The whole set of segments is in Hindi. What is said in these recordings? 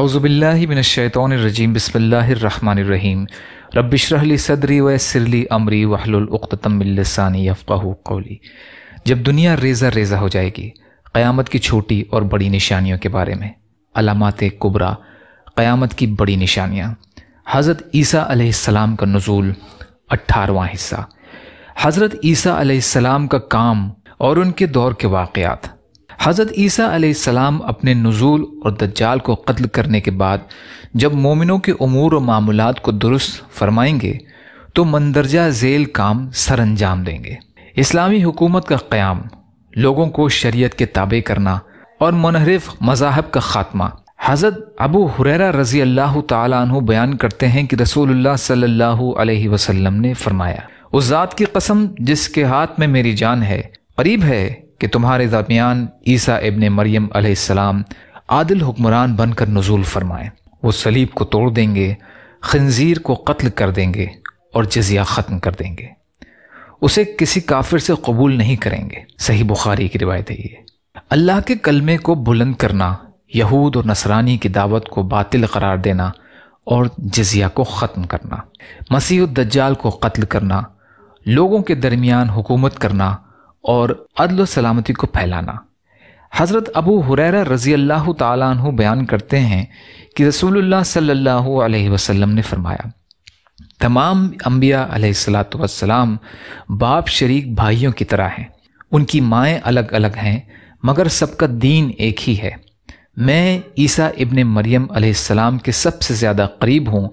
औज़ुबिल्लाहि मिनश्शैतानिर्रजीम बिस्मिल्लाहिर्रहमानिर्रहीम रब्बिश्रहली सदरी वयस्सिरली अमरी वहलुल उक़्दतम मिन लिसानी यफ़क़हू क़ौली। जब दुनिया रेजा रेजा हो जाएगी। क़यामत की छोटी और बड़ी निशानियों के बारे में। अलामात कुबरा, क़यामत की बड़ी निशानियाँ। हज़रत ईसा अलैहिस्सलाम का नुज़ूल, 18वां हिस्सा। हज़रत ईसा अलैहिस्सलाम का काम और उनके दौर के वाक़यात। हज़रत ईसा अलैहिस्सलाम अपने नुज़ूल और दज्जाल को कत्ल करने के बाद जब मोमिनों के उमूर और मामूलात को दुरुस्त फरमाएंगे तो मंदरजा झेल काम सरअंजाम देंगे। इस्लामी हुकूमत का क़याम, लोगों को शरीयत के ताबे करना और मुनहरिफ मज़ाहब का ख़ात्मा। हज़रत अबू हुरैरा रज़ी अल्लाह ताला अन्हु बयान करते हैं कि रसूलुल्लाह सल्लल्लाहु अलैहि वसल्लम ने फरमाया, उस ज़ात की कसम जिसके हाथ में मेरी जान है, करीब है कि तुम्हारे दरमियान ईसा इब्न मरियम अलैहिस्सलाम आदिल हुक्मरान बनकर नुज़ूल फरमाएं। वो सलीब को तोड़ देंगे, खंजीर को कत्ल कर देंगे और जजिया ख़त्म कर देंगे। उसे किसी काफिर से कबूल नहीं करेंगे। सही बुखारी की रिवायत है ये। अल्लाह के कलमे को बुलंद करना, यहूद और नसरानी की दावत को बातिल करार देना और जजिया को ख़त्म करना, मसीह दज्जाल को कत्ल करना, लोगों के दरमियान हुकूमत करना और अदल सलामती को फैलाना। हज़रत अबू हुरैरा रज़ी अल्लाह ताला अन्हु बयान करते हैं कि रसूलुल्लाह सल्लल्लाहु अलैहि वसल्लम ने फरमाया, तमाम अम्बिया अलैहिस्सलातु वस्सलाम बाप शरीक भाइयों की तरह हैं। उनकी माएँ अलग अलग हैं मगर सबका दीन एक ही है। मैं ईसा इब्न मरियम अलैहिस्सलाम के सबसे ज़्यादा करीब हूँ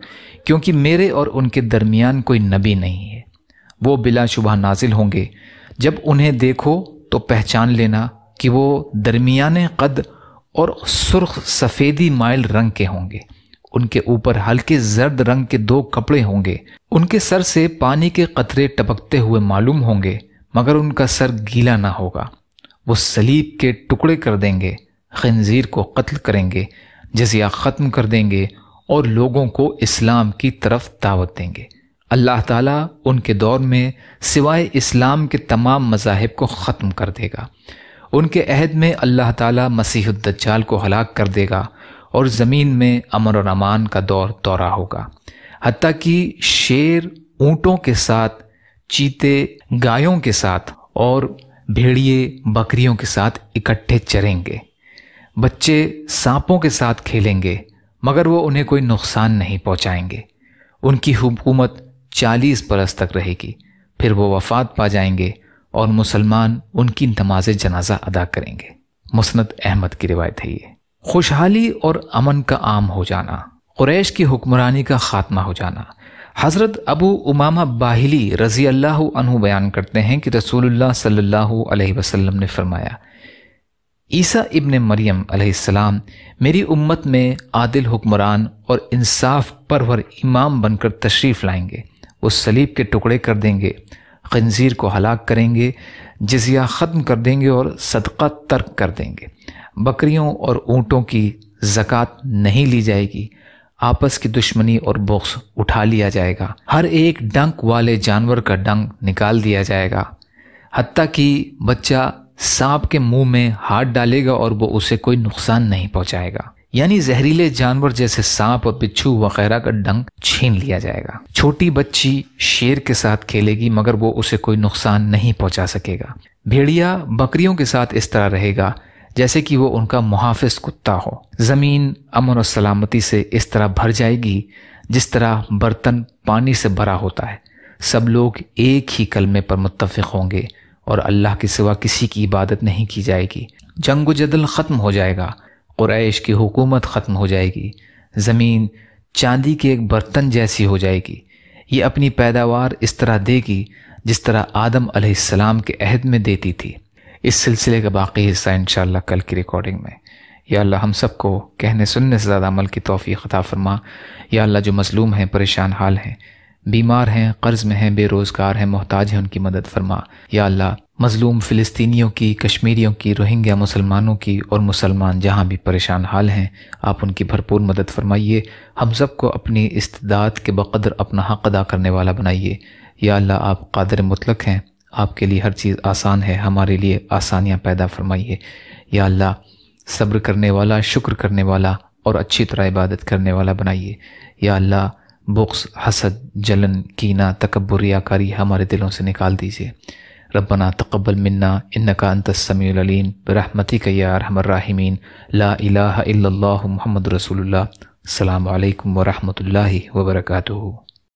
क्योंकि मेरे और उनके दरमियान कोई नबी नहीं है। वो बिलाशुबा नाजिल होंगे। जब उन्हें देखो तो पहचान लेना कि वो दरमियाने कद और सुर्ख सफ़ेदी माइल रंग के होंगे। उनके ऊपर हल्के जर्द रंग के दो कपड़े होंगे। उनके सर से पानी के कतरे टपकते हुए मालूम होंगे मगर उनका सर गीला ना होगा। वो सलीब के टुकड़े कर देंगे, खंजीर को कत्ल करेंगे, जजिया ख़त्म कर देंगे और लोगों को इस्लाम की तरफ दावत देंगे। अल्लाह ताला उनके दौर में सिवाय इस्लाम के तमाम मज़ाहिब को ख़त्म कर देगा। उनके अहद में अल्लाह ताला मसीह दज्जाल को हलाक कर देगा और ज़मीन में अमन और अमान का दौर दौरा होगा। हत्ता कि शेर ऊँटों के साथ, चीते गायों के साथ और भेड़िए बकरियों के साथ इकट्ठे चरेंगे। बच्चे सांपों के साथ खेलेंगे मगर वो उन्हें कोई नुकसान नहीं पहुंचाएंगे। उनकी हुकूमत 40 बरस तक रहेगी, फिर वो वफ़ात पा जाएंगे और मुसलमान उनकी नमाज जनाजा अदा करेंगे। मुस्नद अहमद की रिवायत है ये। खुशहाली और अमन का आम हो जाना, कुरैश की हुक्मरानी का ख़ात्मा हो जाना। हज़रत अबू उमामा बाहिली रज़ी अल्लाह अन्हु बयान करते हैं कि रसूलुल्लाह सल्लल्लाहु अलैहि वसल्लम ने फरमाया, ईसा इब्न मरियम अलैहिस्सलाम मेरी उम्मत में आदिल हुक्मरान और इंसाफ परवर इमाम बनकर तशरीफ़ लाएंगे। वो सलीब के टुकड़े कर देंगे, खंजीर को हलाक करेंगे, जजिया ख़त्म कर देंगे और सदका तर्क कर देंगे। बकरियों और ऊँटों की ज़कात नहीं ली जाएगी। आपस की दुश्मनी और बोक्स उठा लिया जाएगा। हर एक डंक वाले जानवर का डंक निकाल दिया जाएगा। हत्ता कि बच्चा सांप के मुंह में हाथ डालेगा और वो उसे कोई नुकसान नहीं पहुंचाएगा। यानी जहरीले जानवर जैसे सांप और बिच्छू वगैरह का डंक छीन लिया जाएगा। छोटी बच्ची शेर के साथ खेलेगी मगर वो उसे कोई नुकसान नहीं पहुंचा सकेगा। भेड़िया बकरियों के साथ इस तरह रहेगा जैसे कि वो उनका मुहाफिज कुत्ता हो। ज़मीन अमन और सलामती से इस तरह भर जाएगी जिस तरह बर्तन पानी से भरा होता है। सब लोग एक ही कलमे पर मुत्तफिक होंगे और अल्लाह के सिवा किसी की इबादत नहीं की जाएगी। जंग जदल ख़त्म हो जाएगा। कुरैश की हुकूमत ख़त्म हो जाएगी। ज़मीन चांदी के एक बर्तन जैसी हो जाएगी। ये अपनी पैदावार इस तरह देगी जिस तरह आदम अलैहिस्सलाम के अहद में देती थी। इस सिलसिले का बाकी हिस्सा इंशाअल्लाह कल की रिकॉर्डिंग में। या अल्लाह हम सबको कहने सुनने से ज़्यादा अमल की तौफीक अता फरमा। या अल्लाह जो मज़लूम हैं, परेशान हाल हैं, बीमार हैं, कर्ज़ में हैं, बेरोज़गार हैं, मोहताज हैं, उनकी मदद फरमा। या अल्लाह मज़लूम फ़िलिस्तीनियों की, कश्मीरियों की, रोहिंग्या मुसलमानों की और मुसलमान जहाँ भी परेशान हाल हैं, आप उनकी भरपूर मदद फरमाइए। हम सबको अपनी इस्तिदाद के बक़दर अपना हक़ अदा करने वाला बनाइए। या अल्लाह आप क़ादिर मुतलक हैं, आपके लिए हर चीज़ आसान है, हमारे लिए आसानियाँ पैदा फरमाइए। या अल्लाह सब्र करने वाला, शुक्र करने वाला, और अच्छी तरह इबादत करने वाला बनाइए। या अल्लाह बुग़्ज़, हसद, जलन, कीना, तकब्बुर, रियाकारी हमारे दिलों से निकाल दीजिए। रब्बना तक़ब्बल मिन्ना इन्नका अंतस समीउल अलीम बिरहमतिका या अरहमर राहिमीन। ला इलाहा इल्लल्लाह मुहम्मदुर रसूलुल्लाह। अस्सलामु अलैकुम व रहमतुल्लाहि व बरकातुहू।